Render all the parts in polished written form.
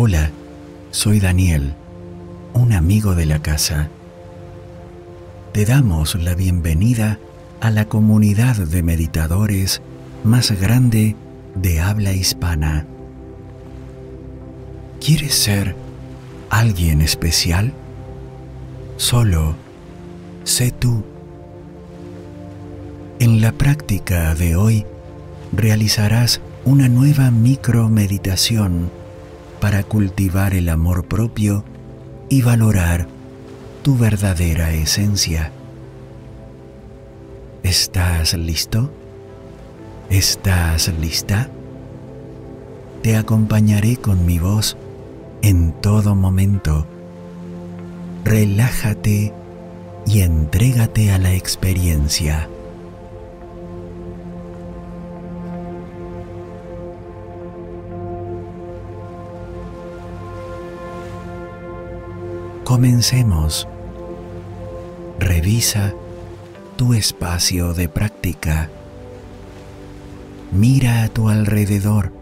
Hola, soy Daniel, un amigo de la casa. Te damos la bienvenida a la comunidad de meditadores más grande de habla hispana. ¿Quieres ser alguien especial? Solo sé tú. En la práctica de hoy realizarás una nueva micromeditación para cultivar el amor propio y valorar tu verdadera esencia. ¿Estás listo? ¿Estás lista? Te acompañaré con mi voz en todo momento. Relájate y entrégate a la experiencia. Comencemos. Revisa tu espacio de práctica. Mira a tu alrededor.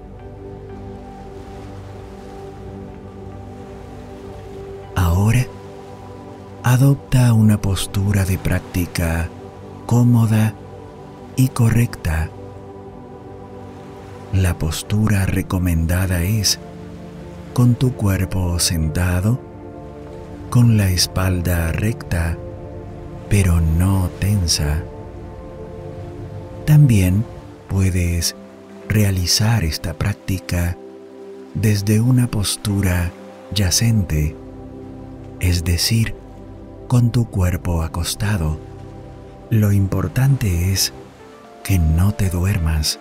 Ahora, adopta una postura de práctica cómoda y correcta. La postura recomendada es con tu cuerpo sentado, con la espalda recta, pero no tensa. También puedes realizar esta práctica desde una postura yacente, es decir, con tu cuerpo acostado. Lo importante es que no te duermas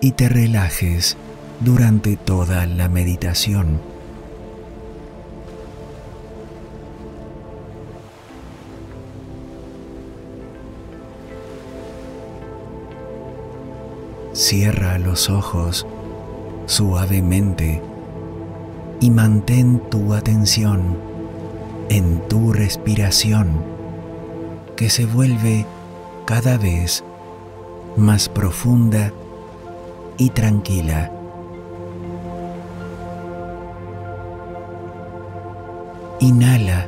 y te relajes durante toda la meditación. Cierra los ojos suavemente y mantén tu atención en tu respiración, que se vuelve cada vez más profunda y tranquila. Inhala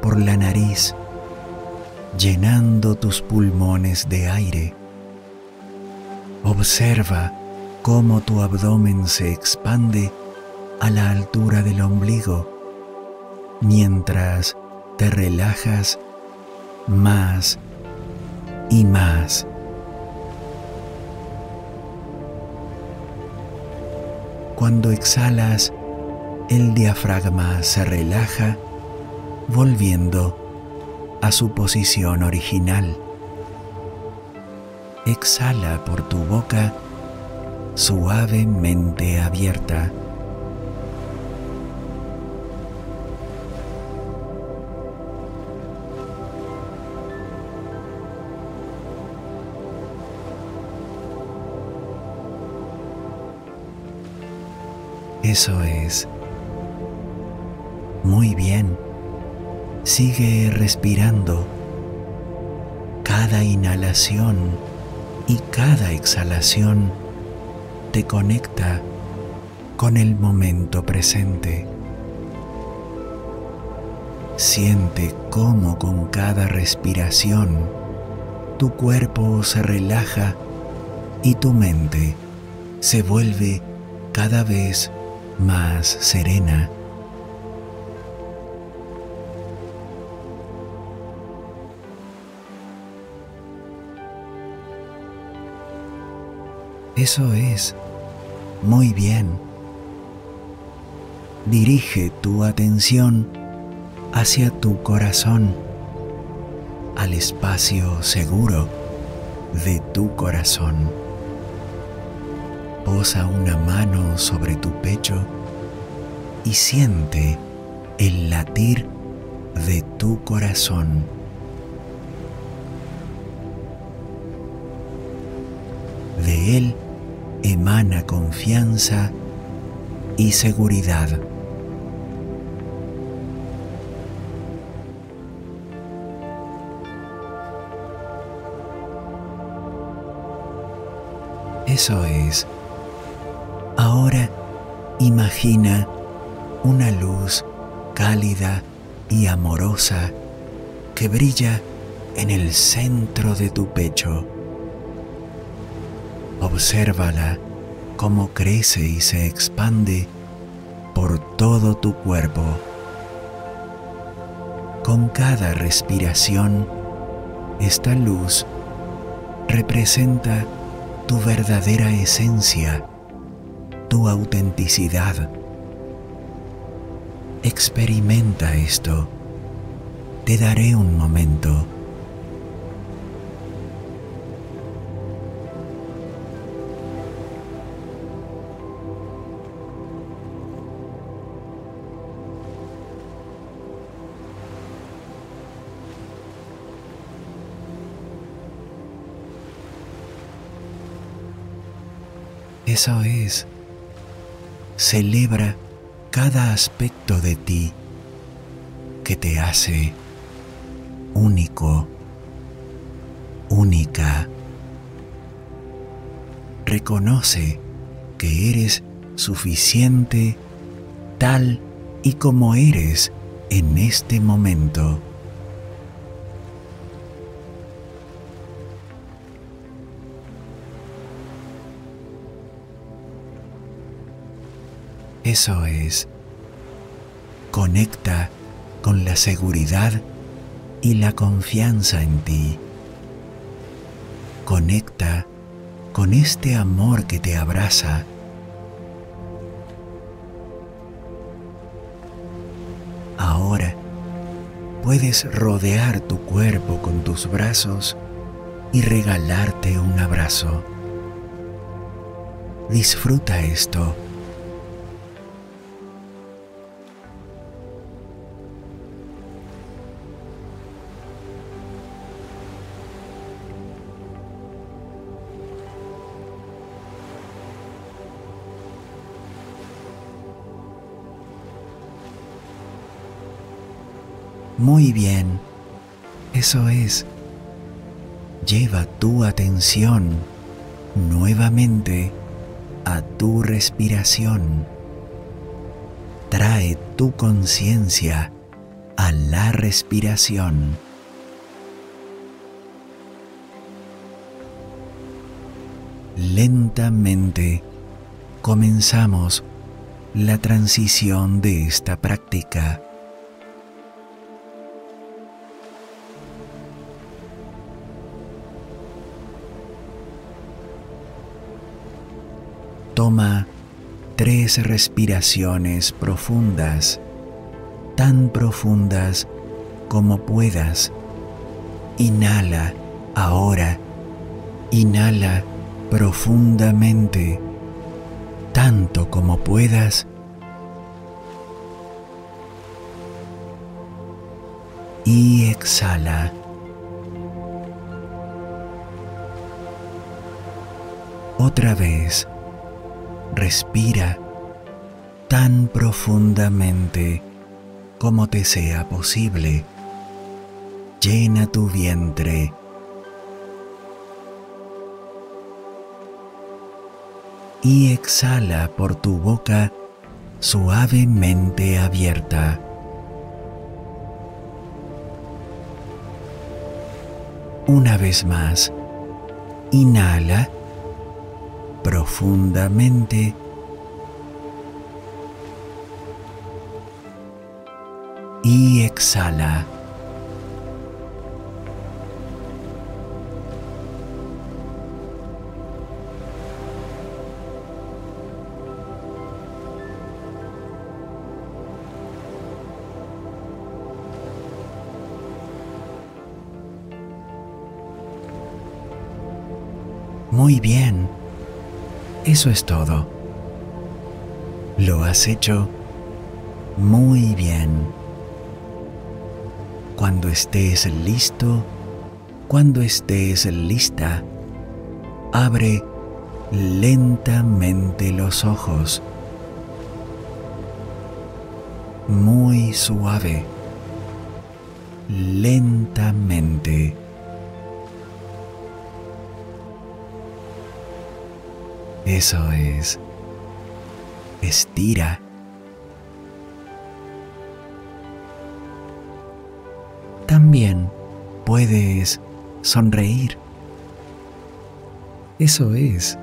por la nariz, llenando tus pulmones de aire. Observa cómo tu abdomen se expande a la altura del ombligo, mientras te relajas más y más. Cuando exhalas, el diafragma se relaja, volviendo a su posición original. Exhala por tu boca suavemente abierta. Eso es. Muy bien. Sigue respirando. Cada inhalación y cada exhalación te conecta con el momento presente. Siente cómo con cada respiración tu cuerpo se relaja y tu mente se vuelve cada vez más serena. Eso es. Muy bien. Dirige tu atención hacia tu corazón, al espacio seguro de tu corazón. Posa una mano sobre tu pecho y siente el latir de tu corazón. De él emana confianza y seguridad. Eso es. Ahora Imagina una luz cálida y amorosa que brilla en el centro de tu pecho. Obsérvala cómo crece y se expande por todo tu cuerpo. Con cada respiración, esta luz representa tu verdadera esencia, tu autenticidad. Experimenta esto. Te daré un momento. Eso es. Celebra cada aspecto de ti que te hace único, única. Reconoce que eres suficiente tal y como eres en este momento. Eso es. Conecta con la seguridad y la confianza en ti. Conecta con este amor que te abraza. Ahora puedes rodear tu cuerpo con tus brazos y regalarte un abrazo. Disfruta esto. Muy bien, eso es. Lleva tu atención nuevamente a tu respiración. Trae tu conciencia a la respiración. Lentamente comenzamos la transición de esta práctica. Toma 3 respiraciones profundas, tan profundas como puedas. Inhala ahora, inhala profundamente, tanto como puedas. Y exhala. Otra vez. Respira tan profundamente como te sea posible. Llena tu vientre. Y exhala por tu boca suavemente abierta. Una vez más, inhala profundamente y exhala. Muy bien. Eso es todo. Lo has hecho muy bien. Cuando estés listo, cuando estés lista, abre lentamente los ojos. Muy suave. Lentamente. Eso es. Estira. También puedes sonreír. Eso es,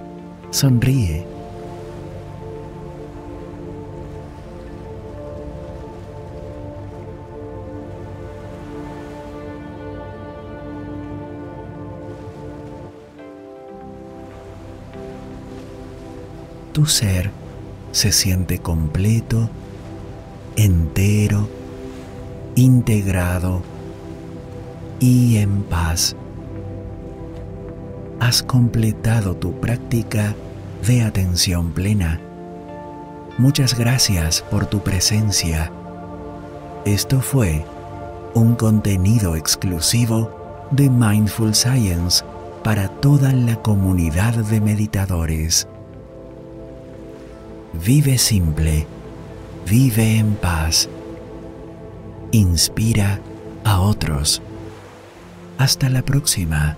sonríe. Tu ser se siente completo, entero, integrado y en paz. Has completado tu práctica de atención plena. Muchas gracias por tu presencia. Esto fue un contenido exclusivo de Mindful Science para toda la comunidad de meditadores. Vive simple, vive en paz, inspira a otros. Hasta la próxima.